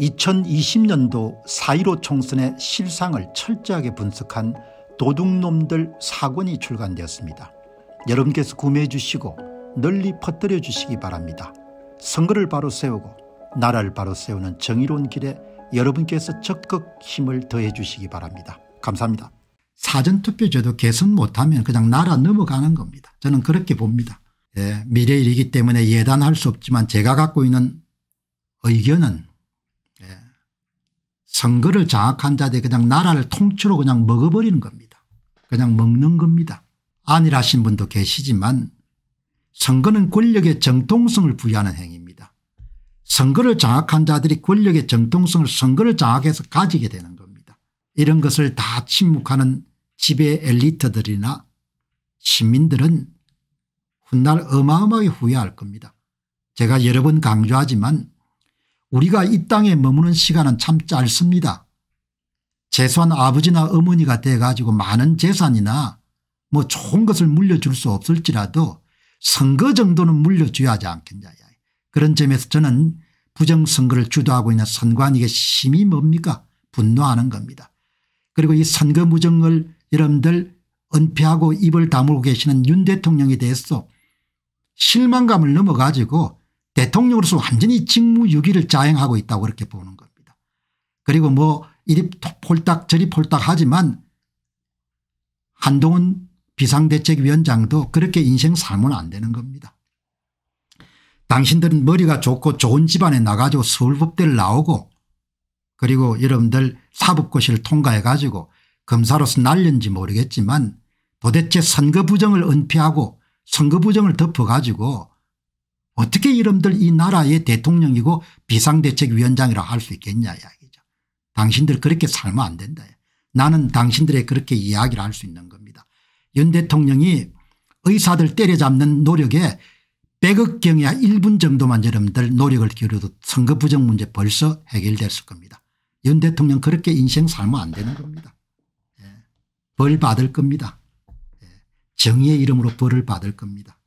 2020년도 4.15 총선의 실상을 철저하게 분석한 도둑놈들 4권이 출간되었습니다. 여러분께서 구매해 주시고 널리 퍼뜨려 주시기 바랍니다. 선거를 바로 세우고 나라를 바로 세우는 정의로운 길에 여러분께서 적극 힘을 더해 주시기 바랍니다. 감사합니다. 사전투표제도 개선 못하면 그냥 나라 넘어가는 겁니다. 저는 그렇게 봅니다. 예, 미래일이기 때문에 예단할 수 없지만 제가 갖고 있는 의견은, 예, 선거를 장악한 자들이 그냥 나라를 통째로 그냥 먹어버리는 겁니다. 그냥 먹는 겁니다. 안일하신 분도 계시지만 선거는 권력의 정통성을 부여하는 행위입니다. 선거를 장악한 자들이 권력의 정통성을 선거를 장악해서 가지게 되는 겁니다. 이런 것을 다 침묵하는 지배 엘리트들이나 시민들은 훗날 어마어마하게 후회할 겁니다. 제가 여러 번 강조하지만 우리가 이 땅에 머무는 시간은 참 짧습니다. 재수한 아버지나 어머니가 돼 가지고 많은 재산이나 뭐 좋은 것을 물려줄 수 없을지라도 선거 정도는 물려줘야 하지 않겠냐. 그런 점에서 저는 부정선거를 주도하고 있는 선관위의 힘이 뭡니까? 분노하는 겁니다. 그리고 이 선거 무정을 여러분들 은폐하고 입을 다물고 계시는 윤 대통령에 대해서 실망감을 넘어가지고 대통령으로서 완전히 직무유기를 자행하고 있다고 그렇게 보는 겁니다. 그리고 뭐 이리 폴딱 저리 폴딱 하지만 한동훈 비상대책위원장도 그렇게 인생 살면 안 되는 겁니다. 당신들은 머리가 좋고 좋은 집안에 나가지고 서울법대를 나오고 그리고 여러분들 사법고시를 통과해 가지고 검사로서 날렸는지 모르겠지만 도대체 선거 부정을 은폐하고 선거 부정을 덮어 가지고 어떻게 여러분들 이 나라의 대통령이고 비상대책위원장이라 할 수 있겠냐 이야기죠. 당신들 그렇게 살면 안 된다. 나는 당신들의 그렇게 이야기를 할 수 있는 겁니다. 윤 대통령이 의사들 때려잡는 노력에 100억경이야 1분 정도만 여러분들 노력을 기울여도 선거 부정 문제 벌써 해결됐을 겁니다. 윤 대통령 그렇게 인생 살면 안 되는 겁니다. 벌 받을 겁니다. 정의의 이름으로 벌을 받을 겁니다.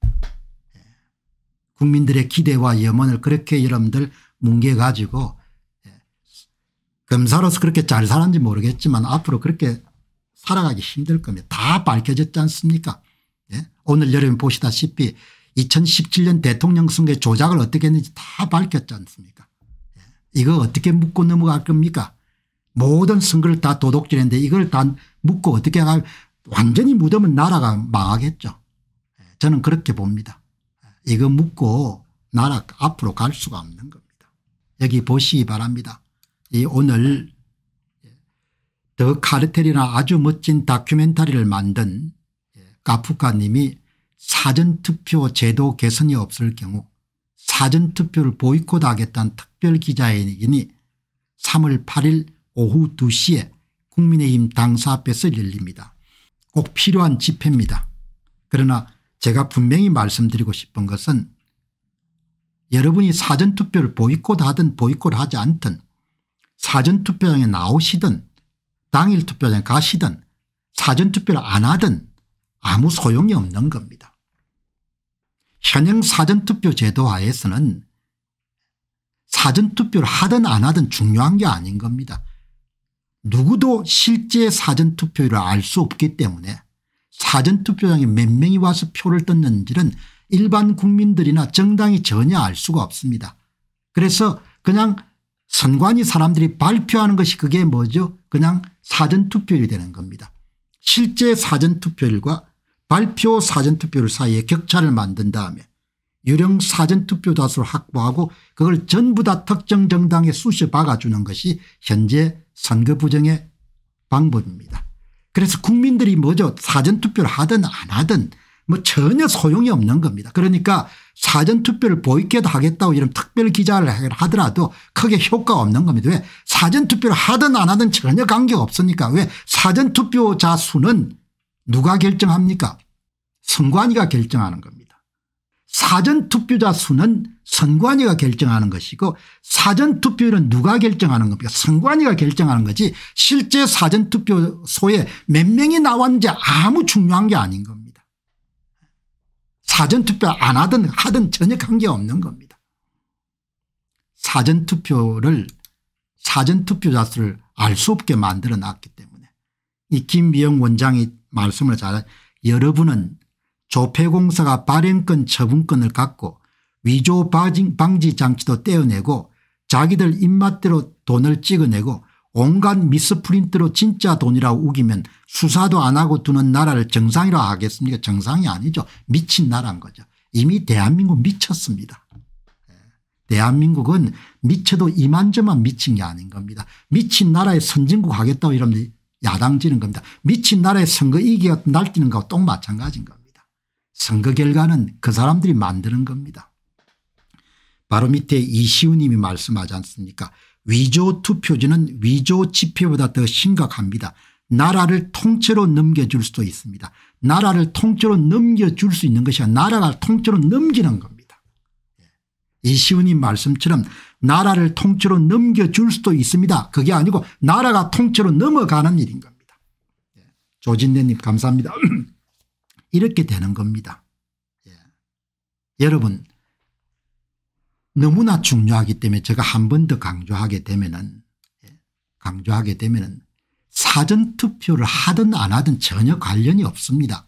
국민들의 기대와 염원을 그렇게 여러분들 뭉개 가지고 검사로서 그렇게 잘 사는지 모르겠지만 앞으로 그렇게 살아가기 힘들 겁니다. 다 밝혀졌지 않습니까? 오늘 여러분 보시다시피 2017년 대통령 선거의 조작을 어떻게 했는지 다 밝혔지 않습니까? 이거 어떻게 묻고 넘어갈 겁니까? 모든 선거를 다 도둑질했는데 이걸 다 묻고 어떻게 가 완전히 묻으면 나라가 망하겠죠. 저는 그렇게 봅니다. 이거 묻고 나라 앞으로 갈 수가 없는 겁니다. 여기 보시기 바랍니다. 이 오늘 더 카르텔이나 아주 멋진 다큐멘터리를 만든 카프카님이 사전투표 제도 개선이 없을 경우 사전투표를 보이콧하겠다는 특별기자회견이 3월 8일 오후 2시에 국민의힘 당사 앞에서 열립니다. 꼭 필요한 집회입니다. 그러나 제가 분명히 말씀드리고 싶은 것은 여러분이 사전투표를 보이콧하든 보이콧하지 않든 사전투표장에 나오시든 당일투표장에 가시든 사전투표를 안 하든 아무 소용이 없는 겁니다. 현행 사전투표 제도 하에서는 사전투표를 하든 안 하든 중요한 게 아닌 겁니다. 누구도 실제 사전투표율을 알 수 없기 때문에 사전투표장에 몇 명이 와서 표를 떴는지는 일반 국민들이나 정당이 전혀 알 수가 없습니다. 그래서 그냥 선관위 사람들이 발표하는 것이 그게 뭐죠? 그냥 사전투표율이 되는 겁니다. 실제 사전투표율과 발표 사전투표율 사이에 격차를 만든 다음에 유령 사전투표 다수를 확보하고 그걸 전부 다 특정 정당에 쑤셔 박아주는 것이 현재 선거부정의 방법입니다. 그래서 국민들이 뭐죠? 사전투표를 하든 안 하든 뭐 전혀 소용이 없는 겁니다. 그러니까 사전투표를 보이콧하겠다고 이런 특별기자를 하더라도 크게 효과가 없는 겁니다. 왜? 사전투표를 하든 안 하든 전혀 관계가 없으니까. 왜? 사전투표자 수는 누가 결정합니까? 선관위가 결정하는 겁니다. 사전투표자 수는 선관위가 결정하는 것이고 사전투표율은 누가 결정하는 겁니까? 선관위가 결정하는 거지 실제 사전투표소에 몇 명이 나왔는지 아무 중요한 게 아닌 겁니다. 사전투표 안 하든 하든 전혀 관계없는 겁니다. 사전투표를 사전투표자 수를 알 수 없게 만들어놨기 때문에 이 김미영 원장이 말씀을 잘, 여러분은 조폐공사가 발행권 처분권을 갖고 위조 방지 장치도 떼어내고 자기들 입맛대로 돈을 찍어내고 온갖 미스프린트로 진짜 돈이라고 우기면 수사도 안 하고 두는 나라를 정상이라고 하겠습니까? 정상이 아니죠. 미친 나라인 거죠. 이미 대한민국 미쳤습니다. 대한민국은 미쳐도 이만저만 미친 게 아닌 겁니다. 미친 나라에 선진국 하겠다고 이러면 야당지는 겁니다. 미친 나라에 선거 이기가 날뛰는 거하고 똑 마찬가지인 겁니다. 선거 결과는 그 사람들이 만드는 겁니다. 바로 밑에 이시우 님이 말씀하지 않습니까? 위조 투표지는 위조 지폐보다 더 심각합니다. 나라를 통째로 넘겨줄 수도 있습니다. 나라를 통째로 넘겨줄 수 있는 것이 아니라 나라가 통째로 넘기는 겁니다. 이시우 님 말씀처럼 나라를 통째로 넘겨줄 수도 있습니다. 그게 아니고 나라가 통째로 넘어가는 일인 겁니다. 조진대 님 감사합니다. 이렇게 되는 겁니다. 여러분 너무나 중요하기 때문에 제가 한 번 더 강조하게 되면은 사전투표를 하든 안 하든 전혀 관련이 없습니다.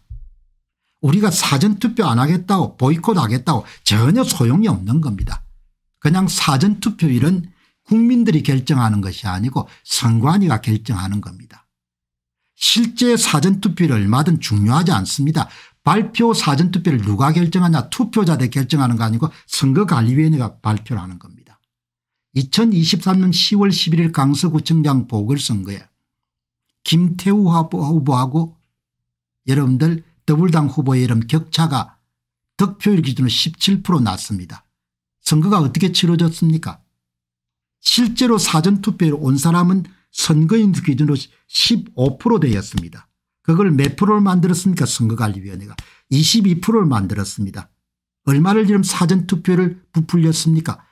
우리가 사전투표 안 하겠다고 보이콧하겠다고 전혀 소용이 없는 겁니다. 그냥 사전투표일은 국민들이 결정하는 것이 아니고 선관위가 결정하는 겁니다. 실제 사전투표를 얼마든 중요하지 않습니다. 발표 사전투표를 누가 결정하냐 투표자들이 결정하는 거 아니고 선거관리위원회가 발표를 하는 겁니다. 2023년 10월 11일 강서구청장 보궐선거에 김태우 후보하고 여러분들 더불당 후보의 이름 격차가 득표율 기준으로 17% 났습니다. 선거가 어떻게 치러졌습니까? 실제로 사전투표에 온 사람은 선거인 기준으로 15% 되었습니다. 그걸 몇 프로를 만들었습니까? 선거관리위원회가 22%를 만들었습니다. 얼마를 지금 사전투표를 부풀렸습니까?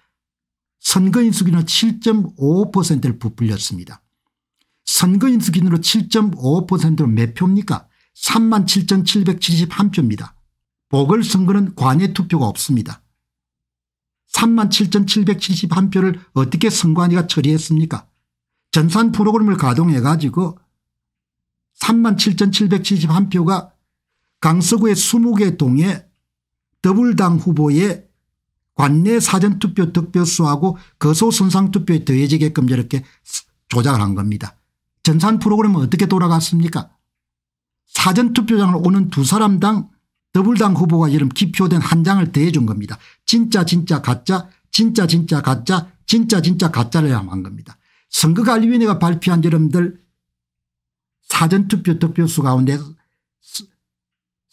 선거인수 기준으로 7.5%를 부풀렸습니다. 선거인수 기준으로 7.5%로 몇 표입니까? 37,771표입니다. 보궐선거는 관외투표가 없습니다. 37,771표를 어떻게 선관위가 처리했습니까? 전산 프로그램을 가동해 가지고 37,771표가 강서구의 20개 동에 더불당 후보의 관내 사전투표 득표수하고 거소선상투표에 더해지게끔 이렇게 조작을 한 겁니다. 전산 프로그램은 어떻게 돌아갔습니까? 사전투표장을 오는 두 사람당 더불당 후보가 이름 기표된 한 장을 더해준 겁니다. 진짜 가짜 진짜 가짜 진짜 가짜를 한 겁니다. 선거관리위원회가 발표한 여러분들 사전투표 득표수 가운데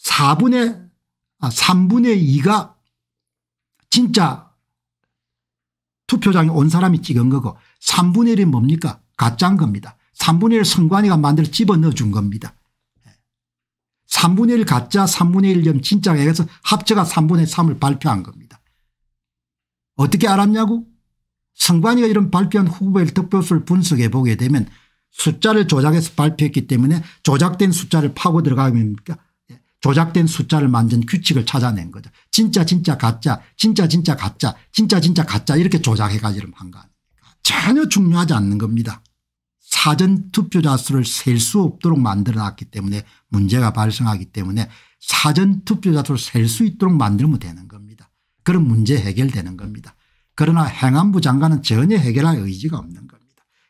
3분의 2가 진짜 투표장에 온 사람이 찍은 거고 3분의 1이 뭡니까? 가짜인 겁니다. 3분의 1 선관위가 만들어 집어넣어 준 겁니다. 3분의 1 가짜 3분의 1 진짜가 해서 합쳐가 3분의 3을 발표한 겁니다. 어떻게 알았냐고? 선관위가 이런 발표한 후보의 득표수를 분석해 보게 되면 숫자를 조작해서 발표했기 때문에 조작된 숫자를 파고 들어가면 조작된 숫자를 만든 규칙을 찾아낸 거죠. 진짜 가짜 진짜 가짜 진짜 가짜 이렇게 조작해 가지고 한 거 아닙니까? 전혀 중요하지 않는 겁니다. 사전투표자 수를 셀 수 없도록 만들어놨기 때문에 문제가 발생하기 때문에 사전투표자 수를 셀 수 있도록 만들면 되는 겁니다. 그런 문제 해결되는 겁니다. 그러나 행안부 장관은 전혀 해결할 의지가 없는 겁니다.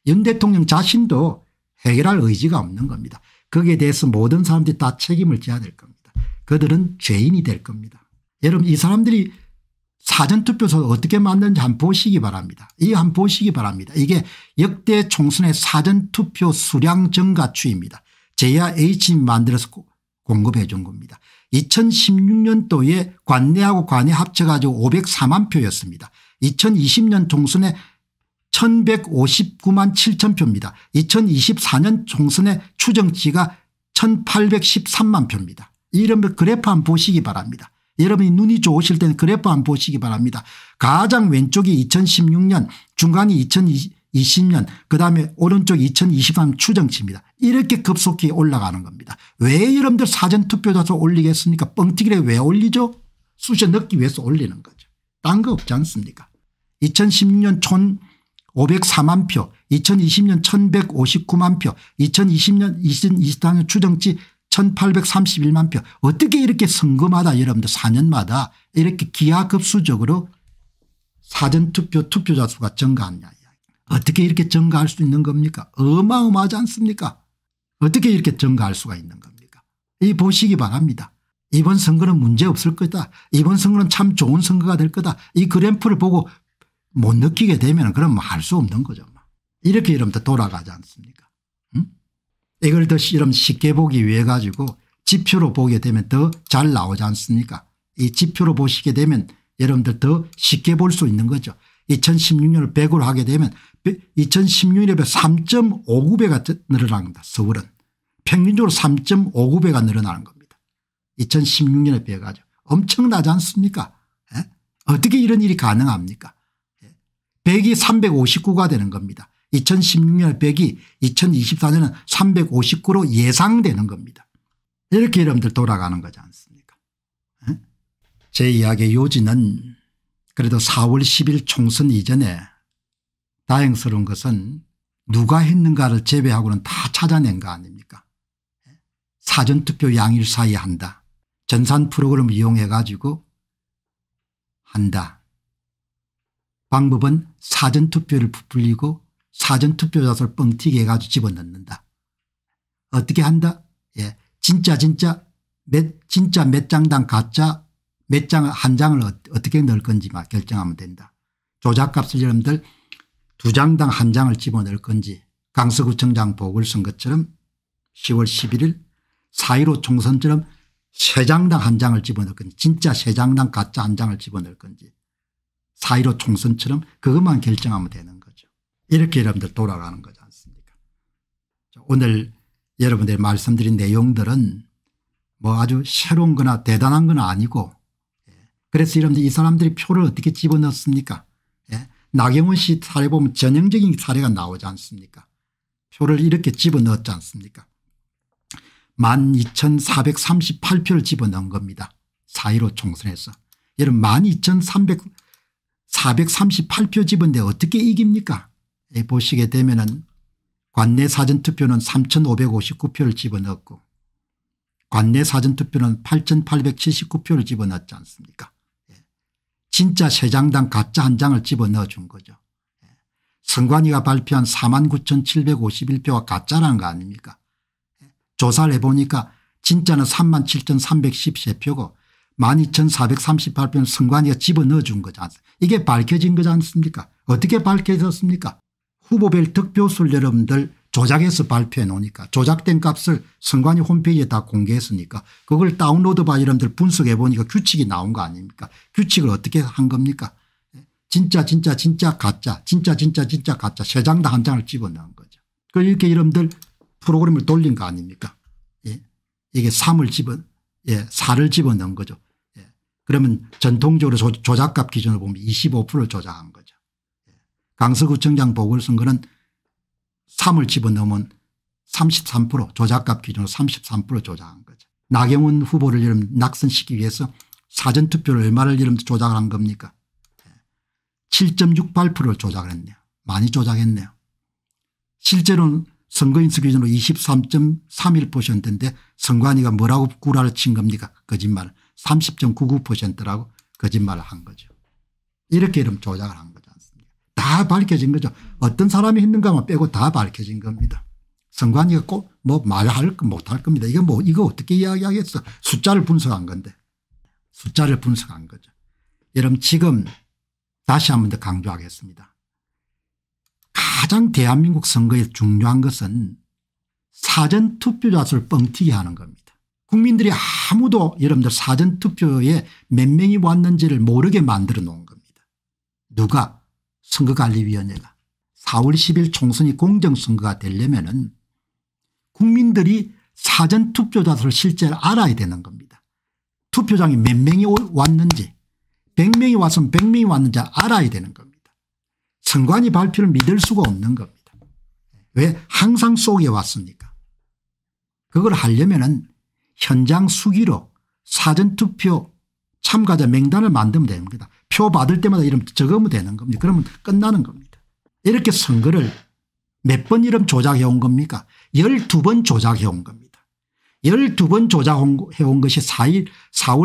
윤 대통령 자신도 해결할 의지가 없는 겁니다. 거기에 대해서 모든 사람들이 다 책임을 져야 될 겁니다. 그들은 죄인이 될 겁니다. 여러분 이 사람들이 사전투표소 어떻게 만드는지 한번 보시기 바랍니다. 이게 역대 총선의 사전투표 수량 증가 추이입니다. JRH님이 만들어서 공급해 준 겁니다. 2016년도에 관내하고 관외 합쳐가지고 504만 표였습니다. 2020년 총선에 1159만 7천 표입니다. 2024년 총선의 추정치가 1813만 표입니다. 여러분 그래프 한번 보시기 바랍니다. 여러분이 눈이 좋으실 때는 그래프 한번 보시기 바랍니다. 가장 왼쪽이 2016년, 중간이 2020년, 그다음에 오른쪽이 2023 추정치입니다. 이렇게 급속히 올라가는 겁니다. 왜 여러분들 사전투표자 수 올리겠습니까? 뻥튀기를 왜 올리죠? 수저 넣기 위해서 올리는 거죠. 딴 거 없지 않습니까? 2016년 총 504만 표, 2020년 1159만 표, 2024년 추정치 1831만 표. 어떻게 이렇게 선거마다 여러분들 4년마다 이렇게 기하급수적으로 사전투표 투표자 수가 증가하느냐. 어떻게 이렇게 증가할 수 있는 겁니까? 어마어마하지 않습니까? 어떻게 이렇게 증가할 수가 있는 겁니까? 이 보시기 바랍니다. 이번 선거는 문제없을 거다. 이번 선거는 참 좋은 선거가 될 거다. 이 그래프를 보고 못 느끼게 되면 그럼 뭐 할 수 없는 거죠. 이렇게 여러분들 돌아가지 않습니까? 응? 이걸 더 여러분 쉽게 보기 위해 가지고 지표로 보게 되면 더 잘 나오지 않습니까? 이 지표로 보시게 되면 여러분들 더 쉽게 볼 수 있는 거죠. 2016년을 100으로 하게 되면 2016년에 3.59배가 늘어납니다. 서울은. 평균적으로 3.59배가 늘어나는 겁니다. 2016년에 비해 가지고. 엄청나지 않습니까? 에? 어떻게 이런 일이 가능합니까? 100이 359가 되는 겁니다. 2016년 100이 2024년은 359로 예상되는 겁니다. 이렇게 여러분들 돌아가는 거지 않습니까? 에? 제 이야기의 요지는 그래도 4월 10일 총선 이전에 다행스러운 것은 누가 했는가를 제외하고는 다 찾아낸 거 아닙니까? 사전투표 양일 사이에 한다. 전산 프로그램을 이용해 가지고 한다. 방법은 사전투표를 부풀리고 사전투표자 수를 뻥튀기 해가지고 집어넣는다. 어떻게 한다? 예, 진짜 몇 장당 가짜 몇 장 한 장을 어떻게 넣을 건지 막 결정하면 된다. 조작값을 여러분들 2장당 1장을 집어넣을 건지 강서구청장 보궐선거처럼 10월 11일 4.15 총선처럼 3장당 1장을 집어넣을 건지 진짜 3장당 가짜 1장을 집어넣을 건지 4.15 총선처럼 그것만 결정하면 되는 거죠. 이렇게 여러분들 돌아가는 거지 않습니까? 오늘 여러분들이 말씀드린 내용들은 뭐 아주 새로운 거나 대단한 건 아니고 그래서 여러분들 이 사람들이 표를 어떻게 집어넣었습니까? 예. 나경원 씨 사례 보면 전형적인 사례가 나오지 않습니까? 표를 이렇게 집어넣었지 않습니까? 12,438표를 집어넣은 겁니다. 4.15 총선에서. 여러분 12,438표 집었는데 어떻게 이깁니까? 보시게 되면은 관내 사전투표는 3,559표를 집어넣었고 관내 사전투표는 8,879표를 집어넣었지 않습니까? 진짜 3장당 가짜 1장을 집어넣어 준 거죠. 선관위가 발표한 49,751표가 가짜라는 거 아닙니까? 조사를 해보니까 진짜는 37,313표고 12,438표는 선관위가 집어넣어 준 거지 않습니까? 이게 밝혀진 거지 않습니까? 어떻게 밝혀졌습니까? 후보별 득표수를 여러분들 조작해서 발표해 놓으니까 조작된 값을 선관위 홈페이지에 다 공개했으니까 그걸 다운로드 바 여러분들 분석해 보니까 규칙이 나온 거 아닙니까? 규칙을 어떻게 한 겁니까? 진짜 가짜 3장당 1장을 집어넣은 거죠. 이렇게 여러분들 프로그램을 돌린 거 아닙니까? 예. 이게 4를 집어넣은 거죠. 예. 그러면 전통적으로 조작값 기준으로 보면 25%를 조작한 거죠. 예. 강서구청장 보궐선거는 3을 집어넣으면 33% 조작값 기준으로 33% 조작한 거죠. 나경원 후보를 여러분 낙선시키기 위해서 사전투표를 얼마를 여러분 조작을 한 겁니까? 7.68%를 조작을 했네요. 많이 조작했네요. 실제로는 선거인수 기준으로 23.31%인데 선관위가 뭐라고 구라를 친 겁니까? 거짓말을. 30.99%라고 거짓말을 한 거죠. 이렇게 이름 조작을 한 거지 않습니까? 다 밝혀진 거죠. 어떤 사람이 했는가만 빼고 다 밝혀진 겁니다. 선관위가 꼭 뭐 말할 거 못할 겁니다. 이거 어떻게 이야기하겠어? 숫자를 분석한 건데. 숫자를 분석한 거죠. 여러분 지금 다시 한 번 더 강조하겠습니다. 가장 대한민국 선거에 중요한 것은 사전투표자 수를 뻥튀기 하는 겁니다. 국민들이 아무도 여러분들 사전투표에 몇 명이 왔는지를 모르게 만들어 놓은 겁니다. 누가? 선거관리위원회가. 4월 10일 총선이 공정선거가 되려면은 국민들이 사전투표자 수를 실제로 알아야 되는 겁니다. 투표장에 몇 명이 왔는지 100명이 왔으면 100명이 왔는지 알아야 되는 겁니다. 선관위 발표를 믿을 수가 없는 겁니다. 왜 항상 속에 왔습니까? 그걸 하려면은 현장 수기로 사전투표 참가자 명단을 만들면 됩니다. 표 받을 때마다 이름 적으면 되는 겁니다. 그러면 끝나는 겁니다. 이렇게 선거를 몇 번 이름 조작해 온 겁니까? 12번 조작해 온 겁니다. 12번 조작해 온 것이 4월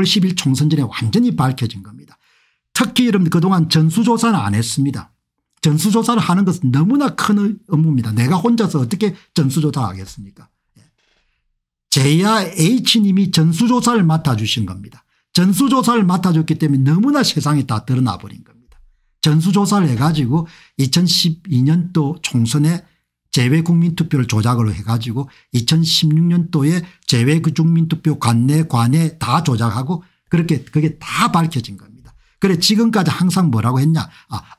10일 총선 전에 완전히 밝혀진 겁니다. 특히 이름 그동안 전수조사는 안 했습니다. 전수조사를 하는 것은 너무나 큰 업무입니다. 내가 혼자서 어떻게 전수조사하겠습니까? 제야 H님이 전수조사를 맡아주신 겁니다. 전수조사를 맡아줬기 때문에 너무나 세상에 다 드러나 버린 겁니다. 전수조사를 해가지고 2012년도 총선에 재외국민투표를 조작으로 해가지고 2016년도에 재외국민투표 관내 다 조작하고 그렇게 그게 다 밝혀진 겁니다. 그래 지금까지 항상 뭐라고 했냐.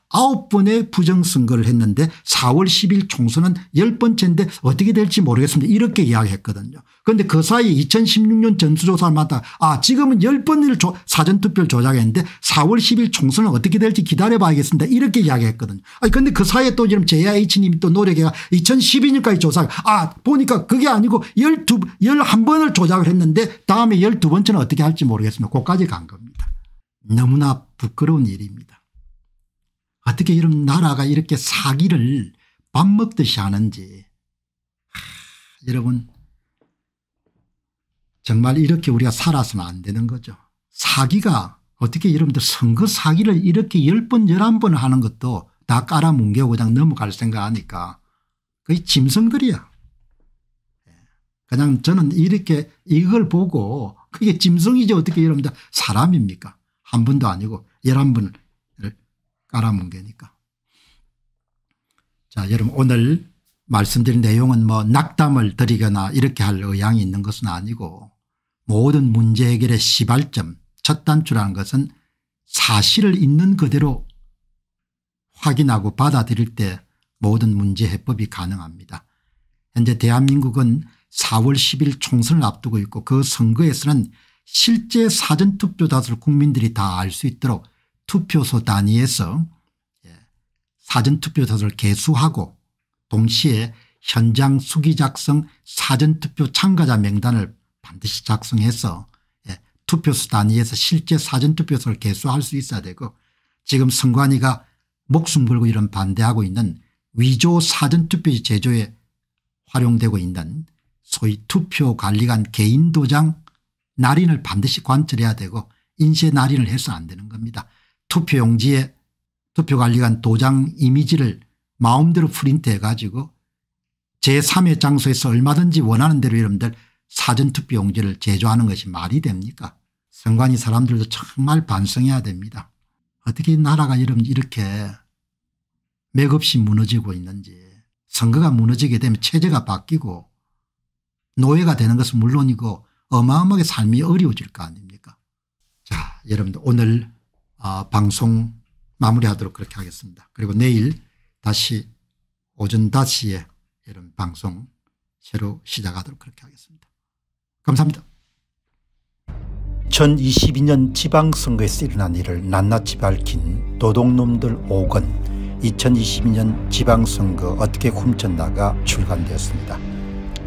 9번의 부정선거를 했는데 4월 10일 총선은 10번째인데 어떻게 될지 모르겠습니다. 이렇게 이야기했거든요. 그런데 그 사이 2016년 전수조사를 맡아 지금은 10번을 사전투표를 조작했는데 4월 10일 총선은 어떻게 될지 기다려봐야겠습니다. 이렇게 이야기했거든요. 그런데 그 사이에 또 지금 JIH님이 또 노력해가 2012년까지 조사 보니까 그게 아니고 11번을 조작을 했는데 다음에 12번째는 어떻게 할지 모르겠습니다. 그까지 간 겁니다. 너무나 부끄러운 일입니다. 어떻게 이런 나라가 이렇게 사기를 밥 먹듯이 하는지. 여러분 정말 이렇게 우리가 살아서는 안 되는 거죠. 사기가 어떻게 여러분들 선거 사기를 이렇게 10번 11번 하는 것도 다 깔아뭉개고 그냥 넘어갈 생각하니까 거의 짐승들이야. 그냥 저는 이렇게 이걸 보고 그게 짐승이지 어떻게 여러분들 사람입니까? 한 번도 아니고 11번을 깔아뭉개니까. 자, 여러분 오늘 말씀드린 내용은 뭐 낙담을 드리거나 이렇게 할 의향이 있는 것은 아니고 모든 문제 해결의 시발점 첫 단추라는 것은 사실을 있는 그대로 확인하고 받아들일 때 모든 문제 해법이 가능합니다. 현재 대한민국은 4월 10일 총선을 앞두고 있고 그 선거에서는 실제 사전투표 다수를 국민들이 다 알 수 있도록 투표소 단위에서 사전투표 다수를 개수하고 동시에 현장 수기 작성 사전투표 참가자 명단을 반드시 작성해서 투표소 단위에서 실제 사전투표소를 개수할 수 있어야 되고 지금 선관위가 목숨 걸고 이런 반대하고 있는 위조 사전투표 제조에 활용되고 있는 소위 투표관리관 개인도장 날인을 반드시 관철해야 되고 인쇄 날인을 해서는 안 되는 겁니다. 투표용지에 투표관리관 도장 이미지를 마음대로 프린트해 가지고 제3의 장소에서 얼마든지 원하는 대로 여러분들 사전투표용지를 제조하는 것이 말이 됩니까? 선관위 사람들도 정말 반성해야 됩니다. 어떻게 나라가 여러분 이렇게 맥없이 무너지고 있는지. 선거가 무너지게 되면 체제가 바뀌고 노예가 되는 것은 물론이고 어마어마하게 삶이 어려워질 거 아닙니까? 자, 여러분들 오늘 방송 마무리하도록 그렇게 하겠습니다. 그리고 내일 다시 오전 5시에 이런 방송 새로 시작하도록 그렇게 하겠습니다. 감사합니다. 2022년 지방선거에서 일어난 일을 낱낱이 밝힌 도둑놈들 5권 2022년 지방선거 어떻게 훔쳤나가 출간되었습니다.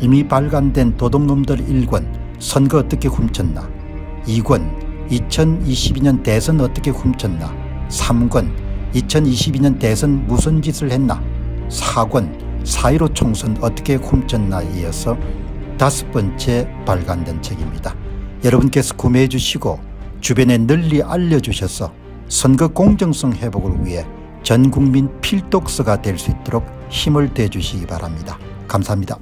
이미 발간된 도둑놈들 1권 선거 어떻게 훔쳤나 2권 2022년 대선 어떻게 훔쳤나 3권 2022년 대선 무슨 짓을 했나 4권 4.15 총선 어떻게 훔쳤나에 이어서 5번째 발간된 책입니다. 여러분께서 구매해 주시고 주변에 널리 알려주셔서 선거 공정성 회복을 위해 전국민 필독서가 될 수 있도록 힘을 대 주시기 바랍니다. 감사합니다.